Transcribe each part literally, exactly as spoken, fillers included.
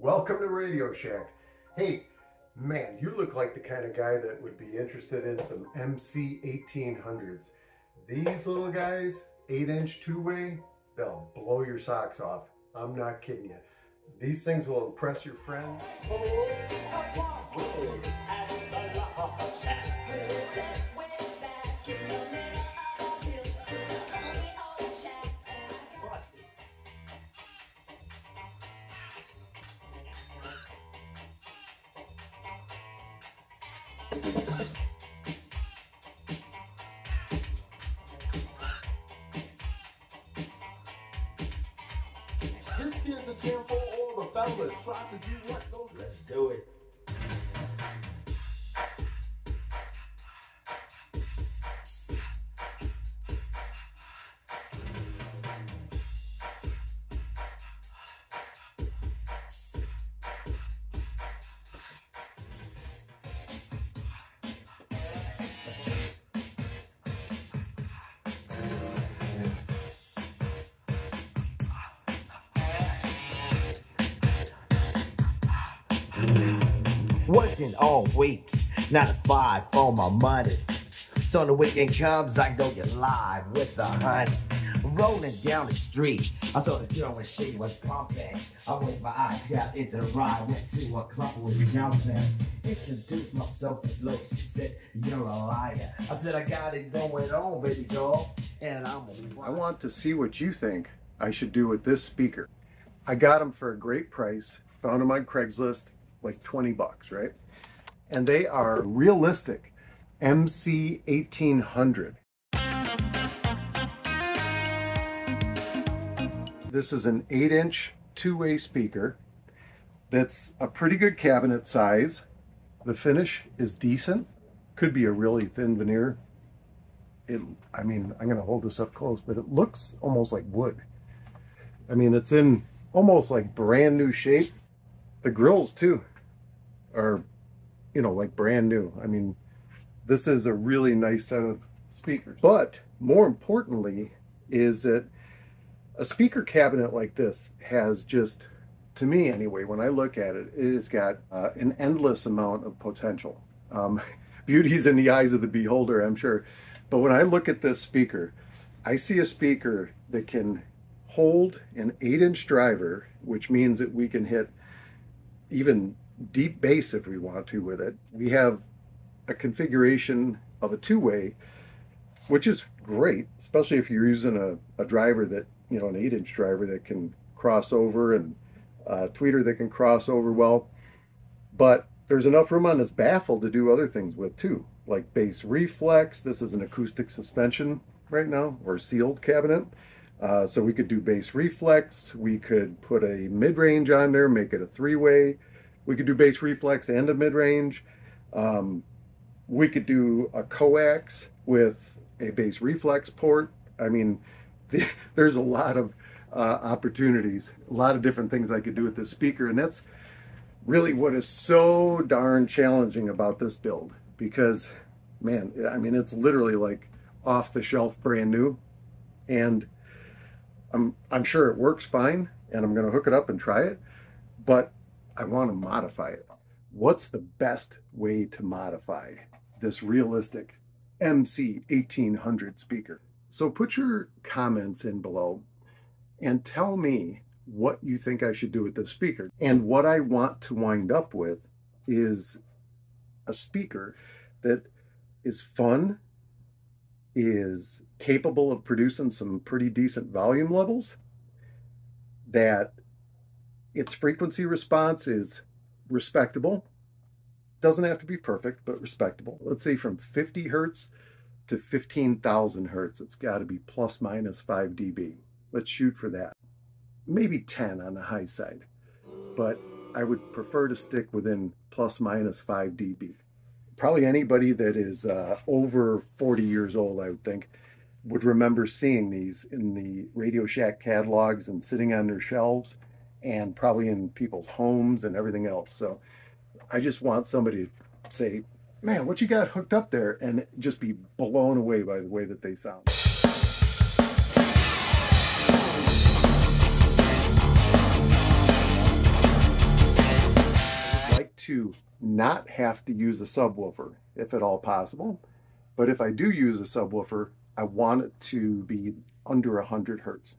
Welcome to Radio Shack. Hey, man, you look like the kind of guy that would be interested in some M C eighteen hundreds. These little guys, eight inch two-way, they'll blow your socks off. I'm not kidding you. These things will impress your friends. This here's a tear for all the fellas. Try to do what those. Let's do it. Working all week, not a five for my money. So the weekend comes, I go get live with the honey. Rolling down the street, I saw this girl and she was pumping. I waved my eyes, got into the ride, went to a club with jumping. Introduced myself as low, she said, "You're a liar." I said, "I got it going on, baby girl, and I'm a." I want to see what you think I should do with this speaker. I got them for a great price, found them on Craigslist. Like twenty bucks, right? And they are Realistic M C eighteen hundred. This is an eight inch two-way speaker that's a pretty good cabinet size. The finish is decent. Could be a really thin veneer. It, I mean, I'm gonna hold this up close, but it looks almost like wood. I mean, it's in almost like brand new shape. The grills too are, you know, like brand new. I mean, this is a really nice set of speakers. But more importantly is that a speaker cabinet like this has just, to me anyway, when I look at it, it has got uh, an endless amount of potential. Um, beauty's in the eyes of the beholder, I'm sure. But when I look at this speaker, I see a speaker that can hold an eight inch driver, which means that we can hit even deep bass if we want to with it. We have a configuration of a two-way, which is great, especially if you're using a, a driver that, you know, an eight inch driver that can cross over and a tweeter that can cross over well. But there's enough room on this baffle to do other things with too, like bass reflex. This is an acoustic suspension right now, or sealed cabinet. Uh, so we could do bass reflex, we could put a mid-range on there, make it a three-way. We could do bass reflex and a mid-range. Um, we could do a coax with a bass reflex port. I mean, the, there's a lot of uh, opportunities, a lot of different things I could do with this speaker. And that's really what is so darn challenging about this build, because, man, I mean, it's literally like off the shelf, brand new. And I'm, I'm sure it works fine, and I'm going to hook it up and try it, but I want to modify it. What's the best way to modify this Realistic M C eighteen hundred speaker? So put your comments in below and tell me what you think I should do with this speaker. And what I want to wind up with is a speaker that is fun, is capable of producing some pretty decent volume levels, that its frequency response is respectable, doesn't have to be perfect, but respectable. Let's say from fifty hertz to fifteen thousand hertz, it's got to be plus minus five D B. Let's shoot for that. Maybe ten on the high side, but I would prefer to stick within plus minus five D B. Probably anybody that is uh, over forty years old, I would think, would remember seeing these in the Radio Shack catalogs and sitting on their shelves, and probably in people's homes and everything else. So I just want somebody to say, "Man, what you got hooked up there?" and just be blown away by the way that they sound. to not have to use a subwoofer, if at all possible. But if I do use a subwoofer, I want it to be under one hundred hertz.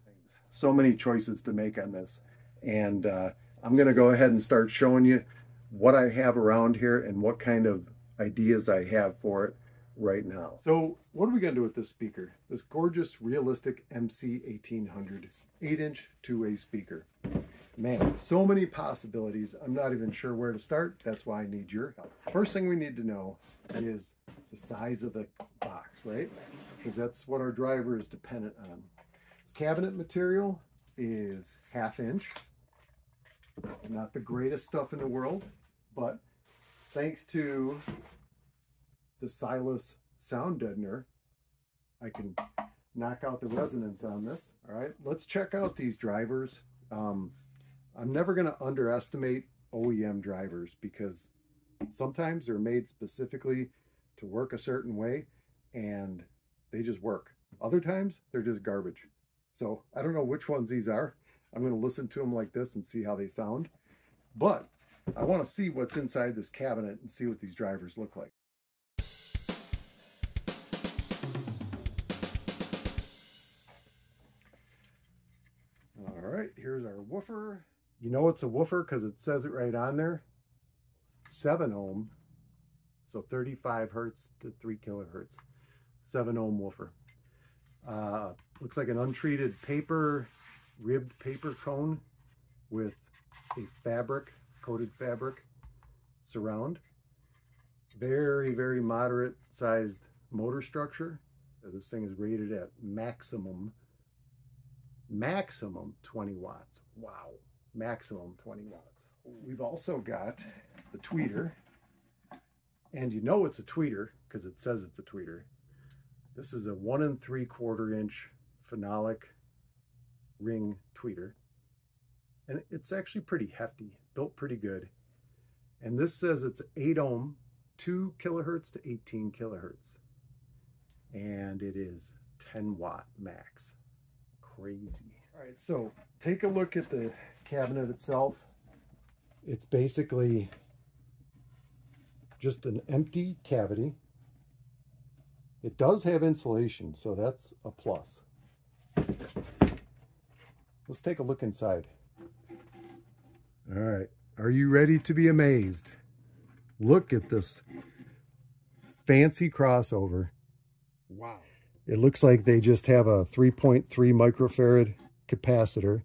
So many choices to make on this. And uh, I'm going to go ahead and start showing you what I have around here and what kind of ideas I have for it right now. So what are we going to do with this speaker? This gorgeous Realistic M C eighteen hundred eight inch two-way speaker. Man, so many possibilities. I'm not even sure where to start. That's why I need your help. First thing we need to know is the size of the box, right? Because that's what our driver is dependent on. This cabinet material is half inch. Not the greatest stuff in the world, but thanks to the Siless sound deadener, I can knock out the resonance on this. All right, let's check out these drivers. Um, I'm never going to underestimate O E M drivers because sometimes they're made specifically to work a certain way and they just work. Other times they're just garbage. So I don't know which ones these are. I'm going to listen to them like this and see how they sound. But I want to see what's inside this cabinet and see what these drivers look like. All right, here's our woofer. You know it's a woofer because it says it right on there. seven ohm, so thirty-five hertz to three kilohertz. seven ohm woofer. Uh, looks like an untreated paper, ribbed paper cone with a fabric, coated fabric surround. Very, very moderate sized motor structure. This thing is rated at maximum, maximum twenty watts. Wow, maximum twenty watts. We've also got the tweeter, and you know it's a tweeter because it says it's a tweeter. This is a one and three quarter inch phenolic ring tweeter, and it's actually pretty hefty, built pretty good. And this says it's eight ohm, two kilohertz to eighteen kilohertz, and it is ten watt max. Crazy. All right, so take a look at the cabinet itself. It's basically just an empty cavity. It does have insulation, so that's a plus. Let's take a look inside. All right, are you ready to be amazed? Look at this fancy crossover. Wow. It looks like they just have a three point three microfarad capacitor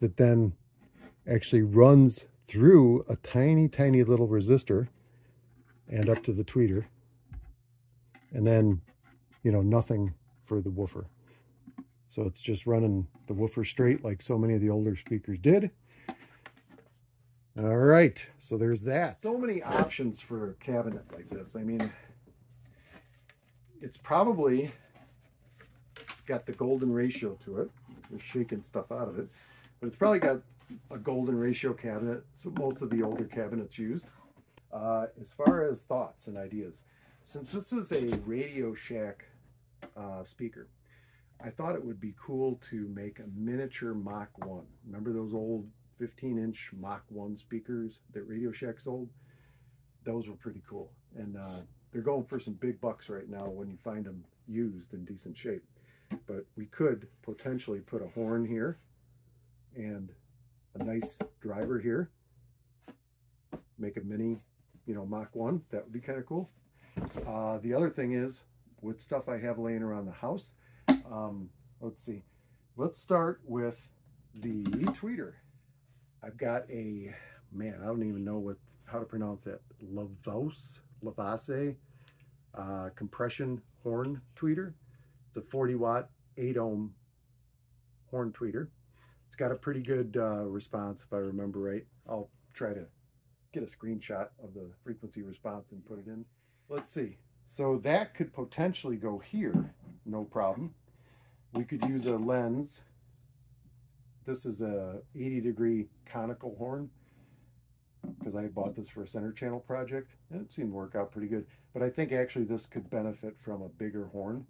that then actually runs through a tiny, tiny little resistor and up to the tweeter. And then, you know, nothing for the woofer. So it's just running the woofer straight like so many of the older speakers did. All right, so there's that. So many options for a cabinet like this. I mean, it's probably got the golden ratio to it. We're shaking stuff out of it. But it's probably got a golden ratio cabinet. So most of the older cabinets used. Uh, as far as thoughts and ideas, since this is a RadioShack uh, speaker, I thought it would be cool to make a miniature Mach one. Remember those old fifteen inch Mach one speakers that RadioShack sold? Those were pretty cool. And uh, they're going for some big bucks right now when you find them used in decent shape. But we could potentially put a horn here and a nice driver here. Make a mini, you know, Mach one. That would be kind of cool. Uh, the other thing is, with stuff I have laying around the house, um, let's see, let's start with the tweeter. I've got a, man, I don't even know what, how to pronounce that, lavoce, lavoce, uh, compression horn tweeter. It's a forty watt, eight ohm horn tweeter. It's got a pretty good uh, response, if I remember right. I'll try to get a screenshot of the frequency response and put it in. Let's see. So that could potentially go here, no problem. We could use a lens. This is a eighty degree conical horn because I bought this for a center channel project. It seemed to work out pretty good, but I think actually this could benefit from a bigger horn,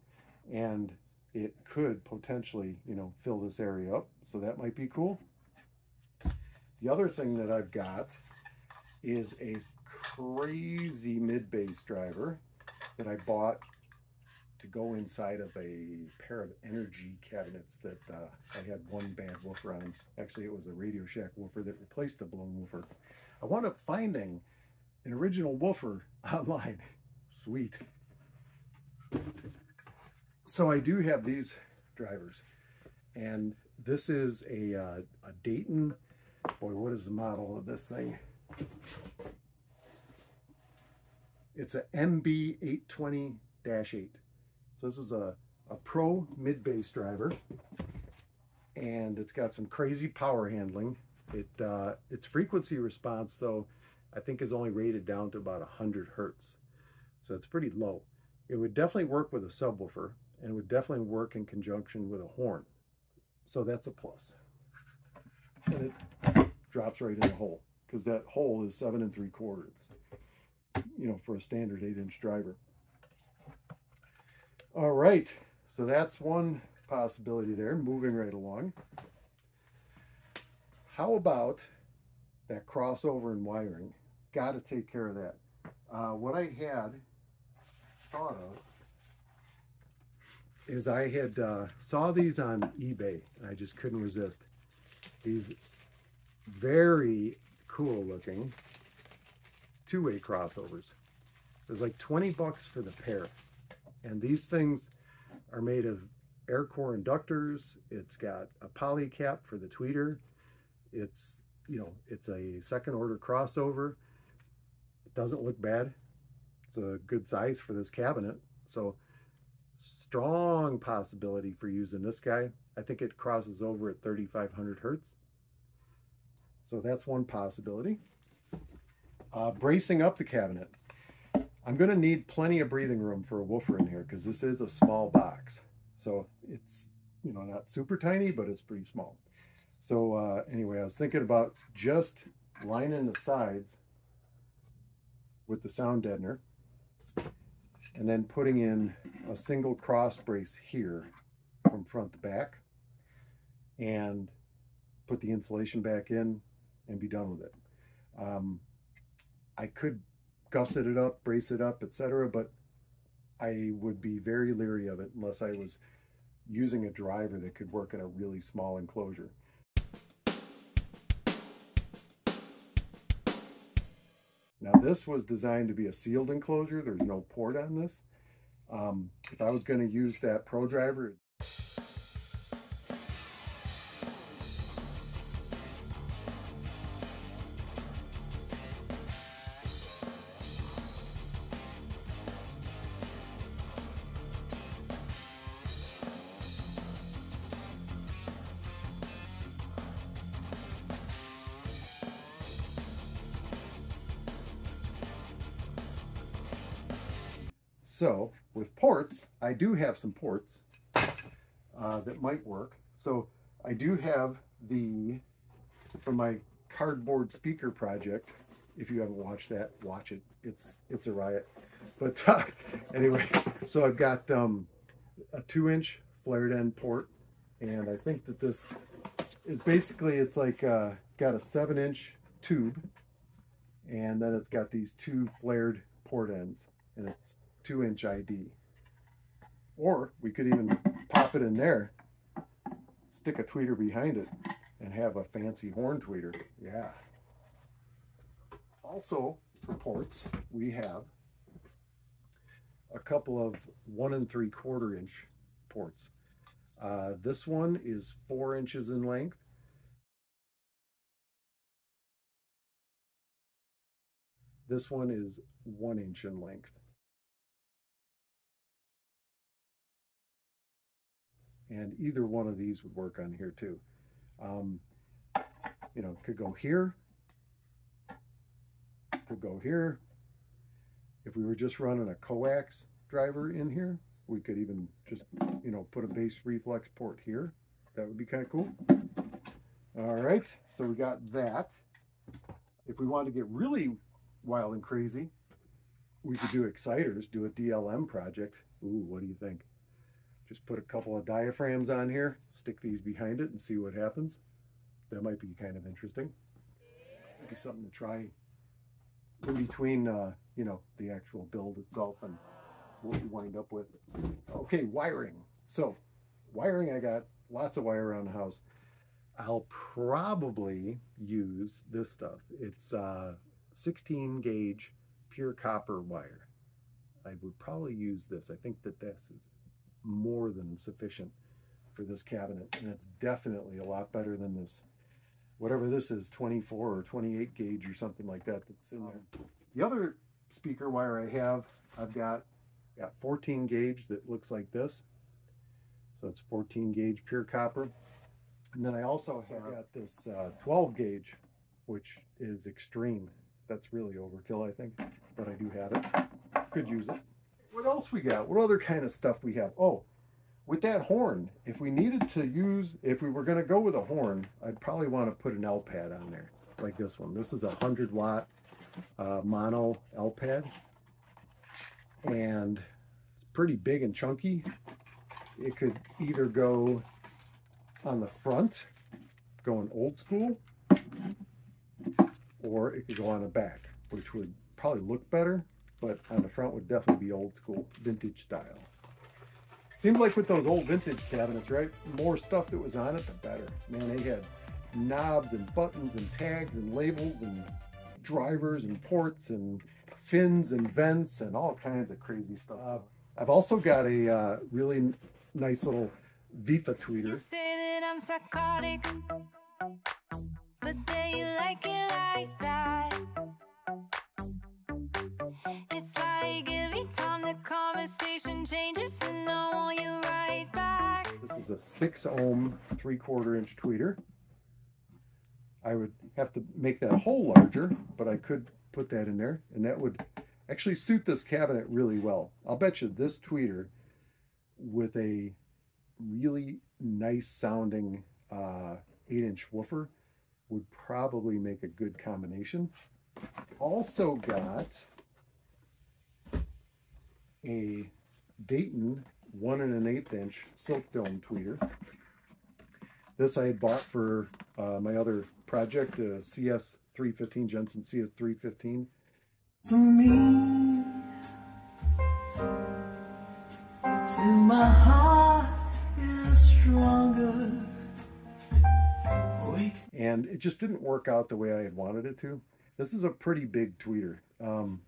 and it could potentially, you know, fill this area up. So that might be cool. The other thing that I've got is a crazy mid-bass driver that I bought to go inside of a pair of energy cabinets that uh, I had one bad woofer on. Actually, it was a RadioShack woofer that replaced the blown woofer. I wound up finding an original woofer online. Sweet. So I do have these drivers, and this is a, uh, a Dayton, boy, what is the model of this thing? It's a M B eight twenty dash eight. So this is a, a pro mid-bass driver, and it's got some crazy power handling. It uh, its frequency response, though, I think is only rated down to about one hundred hertz. So it's pretty low. It would definitely work with a subwoofer, and it would definitely work in conjunction with a horn. So that's a plus. And it drops right in the hole, because that hole is seven and three quarters, you know, for a standard eight inch driver. All right, so that's one possibility there, moving right along. How about that crossover and wiring? Got to take care of that. Uh, what I had thought of is I had uh, saw these on eBay, and I just couldn't resist. These very cool looking two-way crossovers. It was like twenty bucks for the pair. And these things are made of air core inductors. It's got a poly cap for the tweeter. It's, you know, it's a second order crossover. It doesn't look bad. It's a good size for this cabinet. So strong possibility for using this guy. I think it crosses over at thirty-five hundred hertz. So that's one possibility. Uh, bracing up the cabinet. I'm going to need plenty of breathing room for a woofer in here, because this is a small box. So it's, you know, not super tiny, but it's pretty small. So uh, anyway, I was thinking about just lining the sides with the sound deadener and then putting in a single cross brace here from front to back, and put the insulation back in and be done with it. Um, I could gusset it up, brace it up, et cetera, but I would be very leery of it unless I was using a driver that could work in a really small enclosure. Now, this was designed to be a sealed enclosure. There's no port on this. Um, if I was going to use that pro driver, so with ports, I do have some ports uh, that might work. So I do have the, for my cardboard speaker project, if you haven't watched that, watch it. It's it's a riot. But uh, anyway, so I've got um, a two inch flared end port. And I think that this is basically, it's like uh, got a seven inch tube. And then it's got these two flared port ends. And it's two inch I D, or we could even pop it in there, stick a tweeter behind it, and have a fancy horn tweeter. Yeah. Also for ports, we have a couple of one and three quarter inch ports. Uh, this one is four inches in length. This one is one inch in length. And either one of these would work on here too. Um, you know, could go here, could go here. If we were just running a coax driver in here, we could even just, you know, put a bass reflex port here. That would be kind of cool. All right, so we got that. If we wanted to get really wild and crazy, we could do exciters, do a D L M project. Ooh, what do you think? Just put a couple of diaphragms on here, stick these behind it, and see what happens. That might be kind of interesting. Might be something to try in between, uh, you know, the actual build itself and what you wind up with. Okay, wiring. So wiring, I got lots of wire around the house. I'll probably use this stuff. It's uh, sixteen gauge pure copper wire. I would probably use this. I think that this is more than sufficient for this cabinet, and it's definitely a lot better than this, whatever this is, twenty-four or twenty-eight gauge or something like that that's in there. The other speaker wire I have, I've got, got fourteen gauge that looks like this. So it's fourteen gauge pure copper. And then I also have got this uh, twelve gauge, which is extreme. That's really overkill, I think, but I do have it. Could use it. What else we got? What other kind of stuff we have? Oh, with that horn, if we needed to use, if we were going to go with a horn, I'd probably want to put an L-pad on there, like this one. This is a one hundred watt uh, mono L-pad, and it's pretty big and chunky. It could either go on the front, going old school, or it could go on the back, which would probably look better, but on the front would definitely be old school, vintage style. Seemed like with those old vintage cabinets, right? More stuff that was on it, the better. Man, they had knobs and buttons and tags and labels and drivers and ports and fins and vents and all kinds of crazy stuff. Uh, I've also got a uh, really nice little Vifa tweeter. You say that I'm psychotic, but then you like it like that. It's like every time the conversation changes and I want you right back. This is a six ohm, three quarter inch tweeter. I would have to make that hole larger, but I could put that in there, and that would actually suit this cabinet really well. I'll bet you this tweeter with a really nice sounding uh, eight inch woofer would probably make a good combination. Also got a Dayton one and an eighth inch silk dome tweeter. This I had bought for uh, my other project, a C S three fifteen, Jensen C S three fifteen. For me, and my heart is stronger. Wait. And it just didn't work out the way I had wanted it to. This is a pretty big tweeter. Um,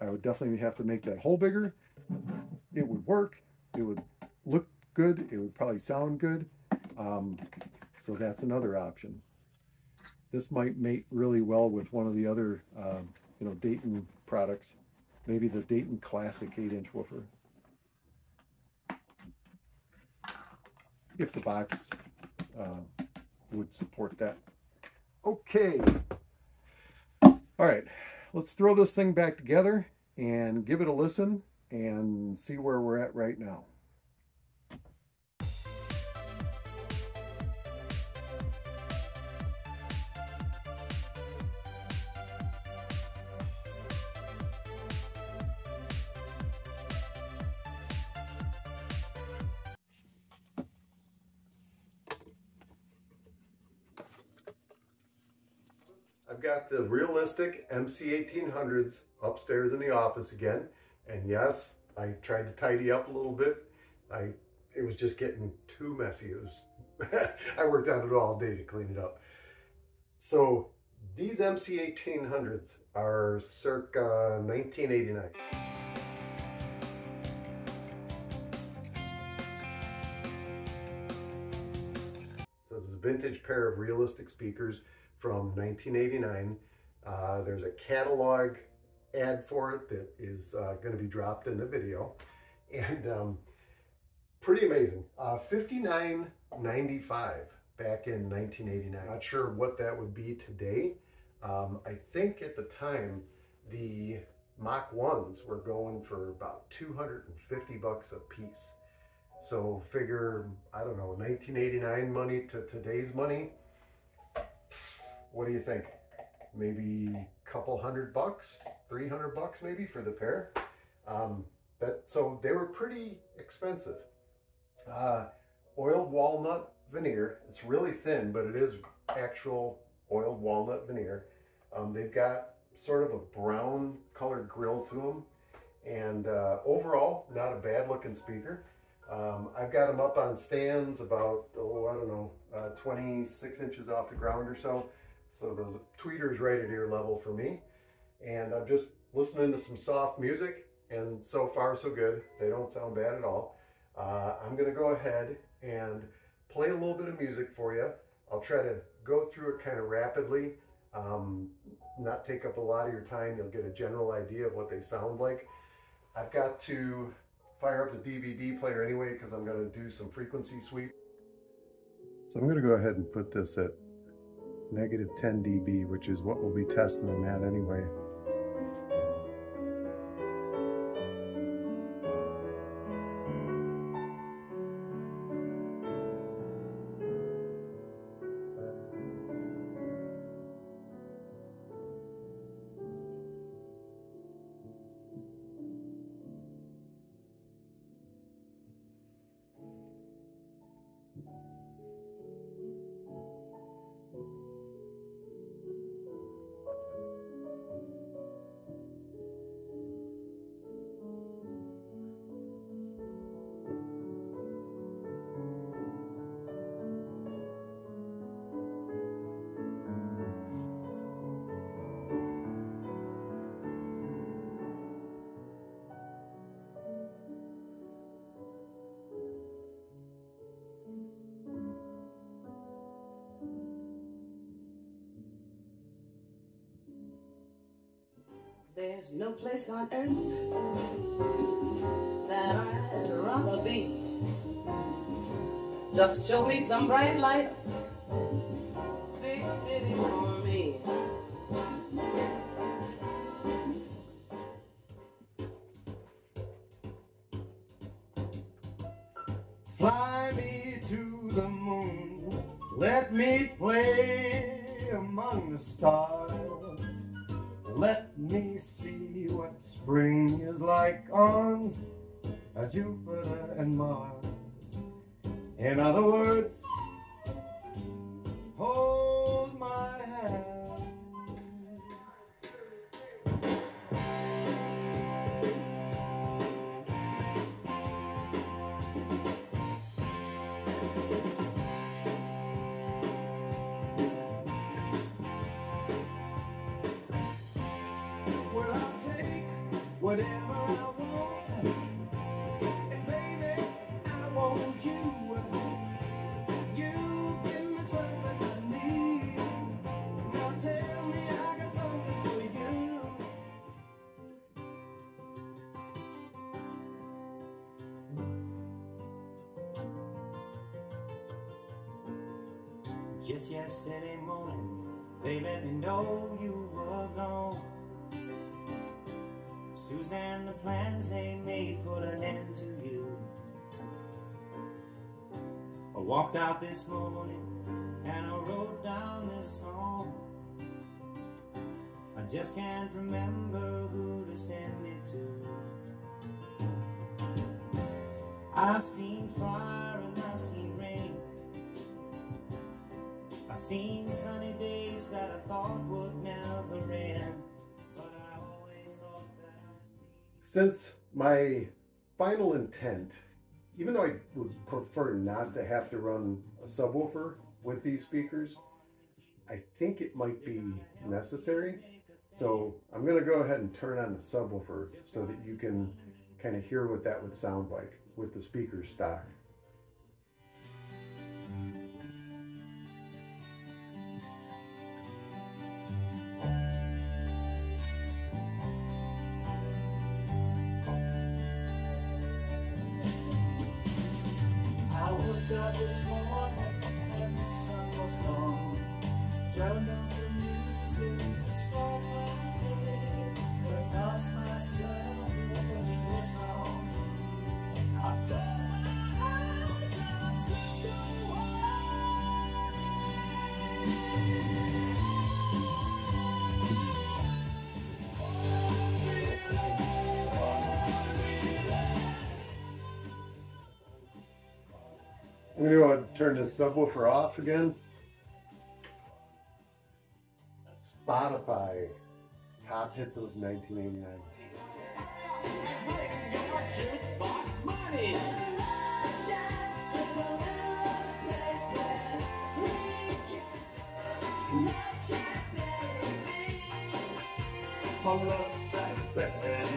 I would definitely have to make that hole bigger. It would work. It would look good. It would probably sound good. Um, so that's another option. This might mate really well with one of the other, um, you know, Dayton products. Maybe the Dayton Classic eight inch woofer. If the box uh, would support that. Okay. All right, let's throw this thing back together and give it a listen and see where we're at right now. I've got the Realistic M C eighteen hundreds upstairs in the office again, and yes, I tried to tidy up a little bit. I it was just getting too messy. It was I worked on it all day to clean it up. So these M C eighteen hundreds are circa nineteen eighty-nine. So this is a vintage pair of Realistic speakers from nineteen eighty-nine. Uh, there's a catalog ad for it that is uh, going to be dropped in the video, and um, pretty amazing. Uh, fifty-nine ninety-five back in nineteen eighty-nine. Not sure what that would be today. Um, I think at the time the Mach ones were going for about two hundred fifty bucks a piece. So figure, I don't know, nineteen eighty-nine money to today's money. What do you think? Maybe a couple hundred bucks, three hundred bucks maybe for the pair. Um, that, so they were pretty expensive. Uh, oiled walnut veneer. It's really thin, but it is actual oiled walnut veneer. Um, they've got sort of a brown colored grill to them. And uh, overall, not a bad looking speaker. Um, I've got them up on stands about, oh, I don't know, uh, twenty-six inches off the ground or so. So those tweeters right at ear level for me. And I'm just listening to some soft music, and so far so good. They don't sound bad at all. Uh, I'm gonna go ahead and play a little bit of music for you. I'll try to go through it kind of rapidly, um, not take up a lot of your time. You'll get a general idea of what they sound like. I've got to fire up the D V D player anyway because I'm gonna do some frequency sweep. So I'm gonna go ahead and put this at negative ten dB, which is what we'll be testing them at anyway. There's no place on earth that I'd rather be. Just show me some bright lights, big city for me. Fly me to the moon, let me play among the stars. Let me see what spring is like on Jupiter and Mars. In other words, hold my hand. Whatever I want, and baby, I want you. You give me something I need. Now tell me I got something for you. Just yesterday morning, they let me know you were gone. Suzanne, the plans they made put an end to you. I walked out this morning and I wrote down this song. I just can't remember who to send it to. I've seen fire and I've seen rain. I've seen sunny days that I thought would never end. Since my final intent, even though I would prefer not to have to run a subwoofer with these speakers, I think it might be necessary. So I'm going to go ahead and turn on the subwoofer so that you can kind of hear what that would sound like with the speaker stock. This morning when the sun was gone, drowned out some music to start my day. I lost myself in this song. I closed my eyes and I slipped away. I'm going to go ahead and turn this subwoofer off again. Spotify. top hits of nineteen eighty-nine. Love Shack, baby. Love Shack, baby. Love Shack, Love Shack, baby.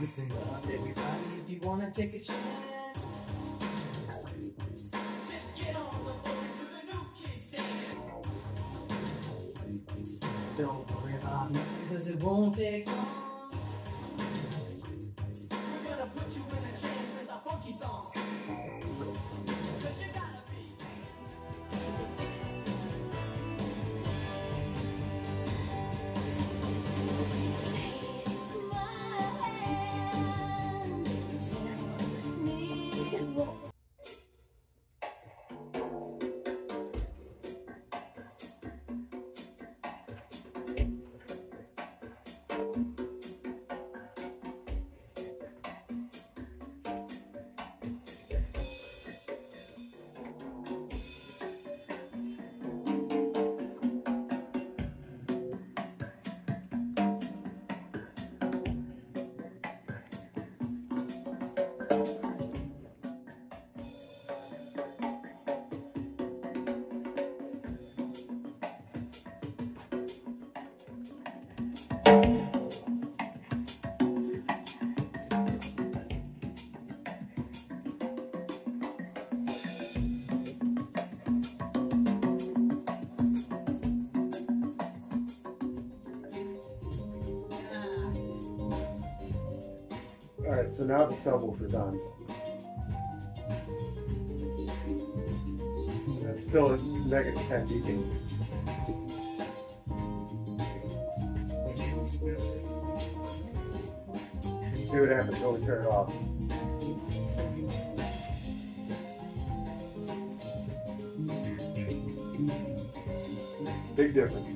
Listen up, everybody, if you wanna take a chance, just get on the floor to the new kids dance. Don't worry about nothing, cause it won't take long. We're gonna put you in a trance with a funky song, cause you gotta be. Alright, so now the subwoofer's on. That's still a negative ten dB. See what happens when we turn it off. Big difference.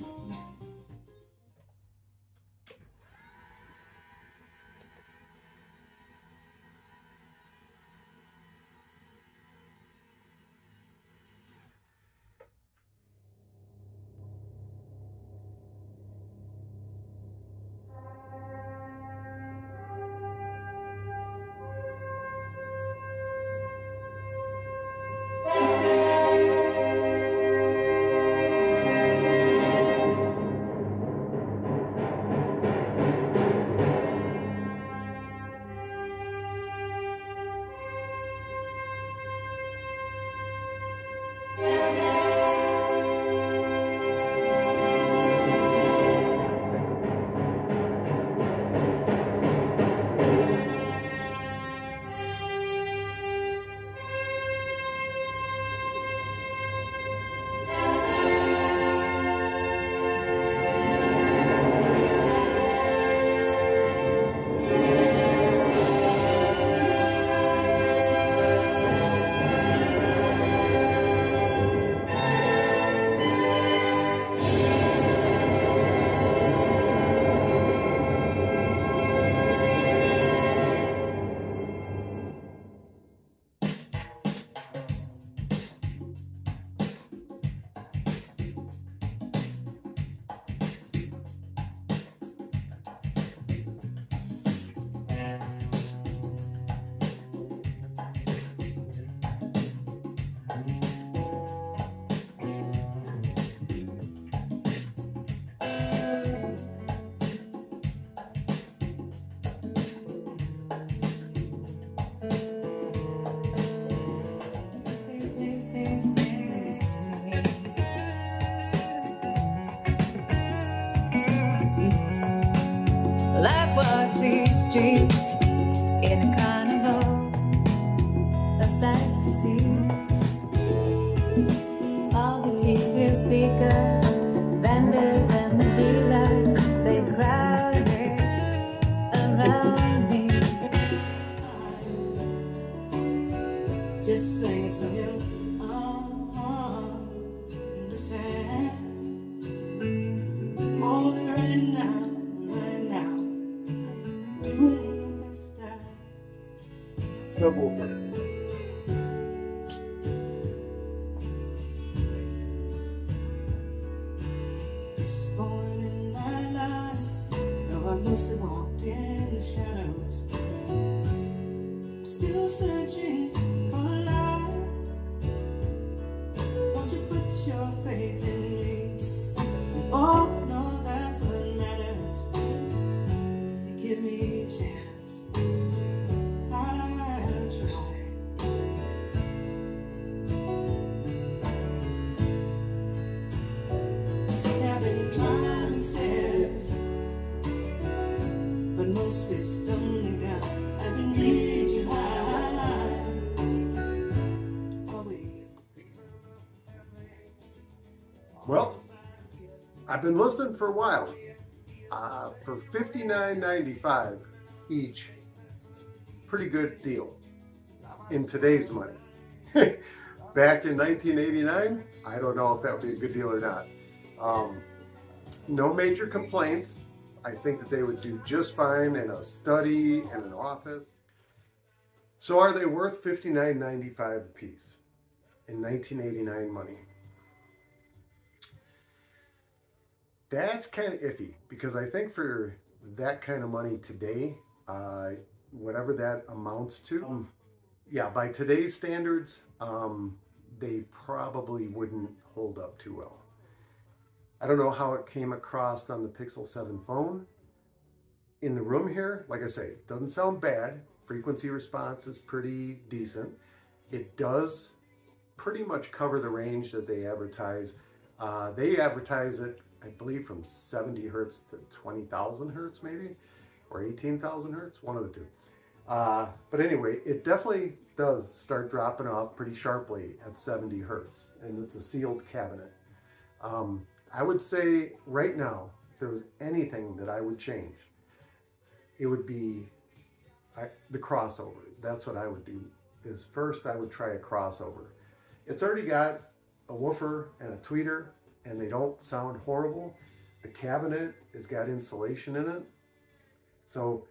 Streets in a carnival of sights to see. All the cheap seekers, vendors and the dealers, they crowded around me. Subwoofer. This morning my life, though I must have walked in the shadows, I'm still searching for light. Won't you put your faith in me? Oh no, that's what matters. You give me a chance. Well, I've been listening for a while. Uh, for fifty-nine ninety-five each, pretty good deal in today's money. Back in nineteen eighty-nine, I don't know if that would be a good deal or not. Um, no major complaints. I think that they would do just fine in a study and an office. So are they worth fifty-nine ninety-five a piece in nineteen eighty-nine money? That's kind of iffy, because I think for that kind of money today, uh, whatever that amounts to, um, yeah, by today's standards, um, they probably wouldn't hold up too well. I don't know how it came across on the Pixel seven phone. In the room here, like I say, it doesn't sound bad. Frequency response is pretty decent. It does pretty much cover the range that they advertise. Uh, they advertise it, I believe, from seventy hertz to twenty thousand hertz maybe, or eighteen thousand hertz, one of the two. Uh, but anyway, it definitely does start dropping off pretty sharply at seventy hertz, and it's a sealed cabinet. Um, I would say right now, if there was anything that I would change, it would be I, the crossover. That's what I would do, is first I would try a crossover. It's already got a woofer and a tweeter, and they don't sound horrible. The cabinet has got insulation in it, so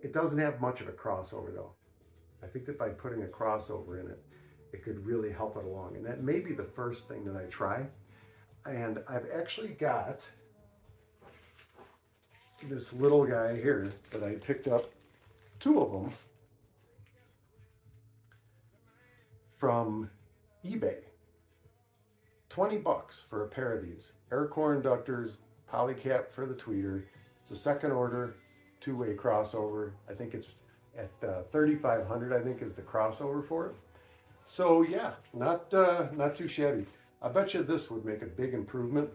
it doesn't have much of a crossover though. I think that by putting a crossover in it, it could really help it along, and that may be the first thing that I try. And I've actually got this little guy here that I picked up, two of them, from eBay. twenty bucks for a pair of these. Air core inductors, polycap for the tweeter. It's a second order, two-way crossover. I think it's at uh, thirty-five hundred, I think, is the crossover for it. So yeah, not, uh, not too shabby. I bet you this would make a big improvement.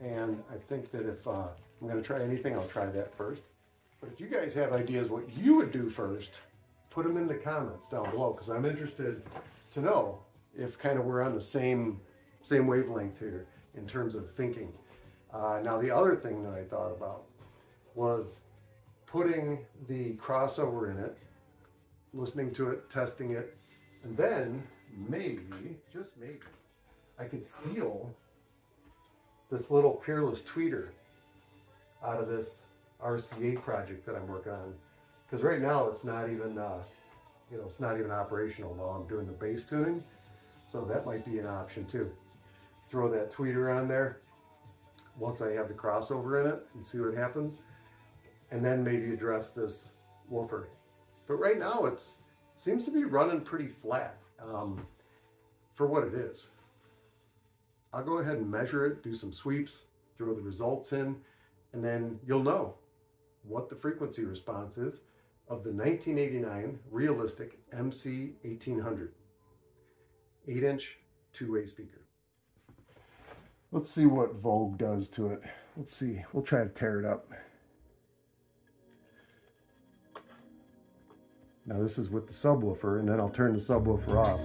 And I think that if uh, I'm gonna try anything, I'll try that first. But if you guys have ideas what you would do first, put them in the comments down below, because I'm interested to know if kind of we're on the same Same wavelength here in terms of thinking. Uh, now the other thing that I thought about was putting the crossover in it, listening to it, testing it, and then maybe, just maybe, I could steal this little peerless tweeter out of this R C A project that I'm working on. Because right now it's not even, uh, you know, it's not even operational while I'm doing the bass tuning. So that might be an option too. Throw that tweeter on there once I have the crossover in it and see what happens, and then maybe address this woofer. But right now it seems to be running pretty flat um, for what it is. I'll go ahead and measure it, do some sweeps, throw the results in, and then you'll know what the frequency response is of the nineteen eighty-nine Realistic M C eighteen hundred eight inch two-way speaker. Let's see what Vogue does to it. Let's see. We'll try to tear it up. Now this is with the subwoofer, and then I'll turn the subwoofer off.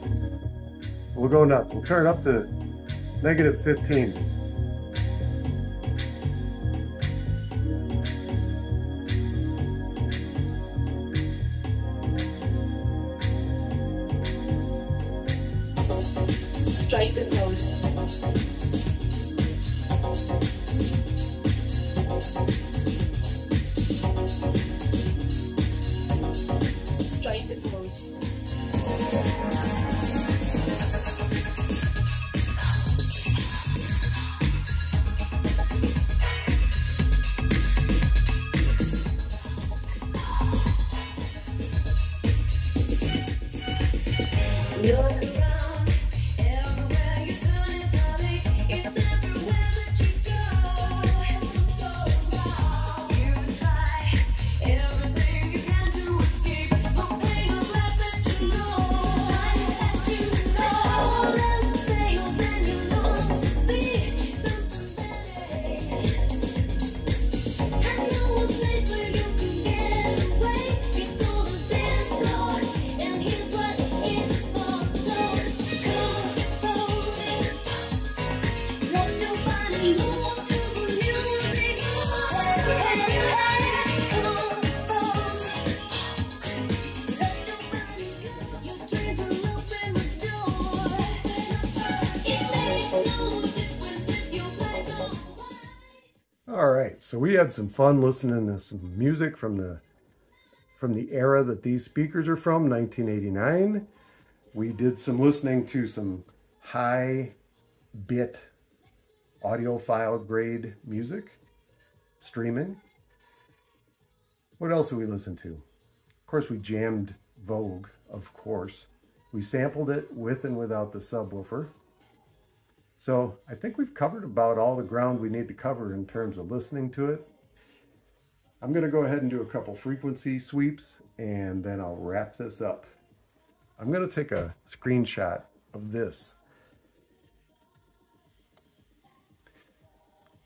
We'll go nuts. We'll turn it up to negative fifteen. Strike the note. kept it close. All right, so we had some fun listening to some music from the from the era that these speakers are from, nineteen eighty-nine. We did some listening to some high bit audiophile grade music streaming. What else did we listen to? Of course, we jammed Vogue, of course. We sampled it with and without the subwoofer. So I think we've covered about all the ground we need to cover in terms of listening to it. I'm going to go ahead and do a couple frequency sweeps, and then I'll wrap this up. I'm going to take a screenshot of this,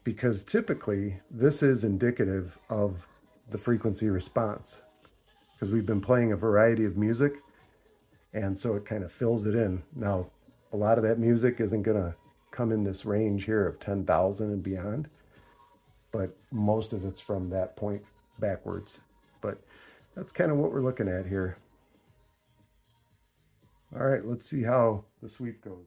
because typically this is indicative of the frequency response, because we've been playing a variety of music, and so it kind of fills it in. Now, a lot of that music isn't going to come in this range here of ten thousand and beyond, but most of it's from that point backwards. But that's kind of what we're looking at here. All right, let's see how the sweep goes.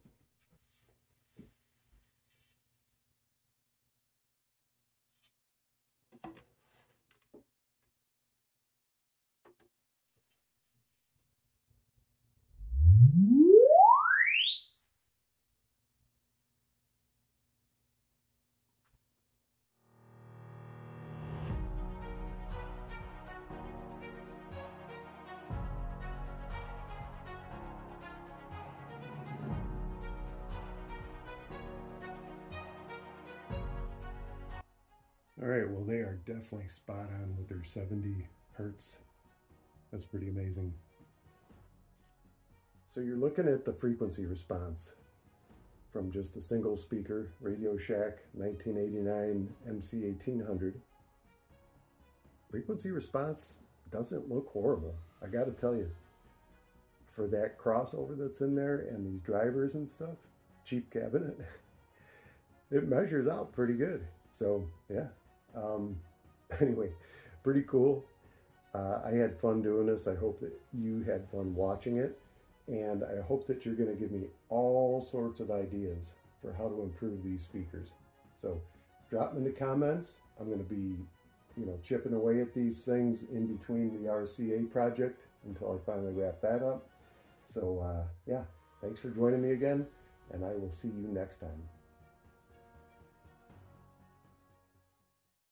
All right, well, they are definitely spot on with their seventy hertz. That's pretty amazing. So you're looking at the frequency response from just a single speaker, RadioShack nineteen eighty-nine M C eighteen hundred. Frequency response doesn't look horrible, I gotta tell you. For that crossover that's in there and these drivers and stuff, cheap cabinet, it measures out pretty good. So yeah, um, anyway, pretty cool. Uh, I had fun doing this. I hope that you had fun watching it. And I hope that you're going to give me all sorts of ideas for how to improve these speakers. So drop them in the comments. I'm going to be, you know, chipping away at these things in between the R C A project until I finally wrap that up. So uh, yeah, thanks for joining me again, and I will see you next time.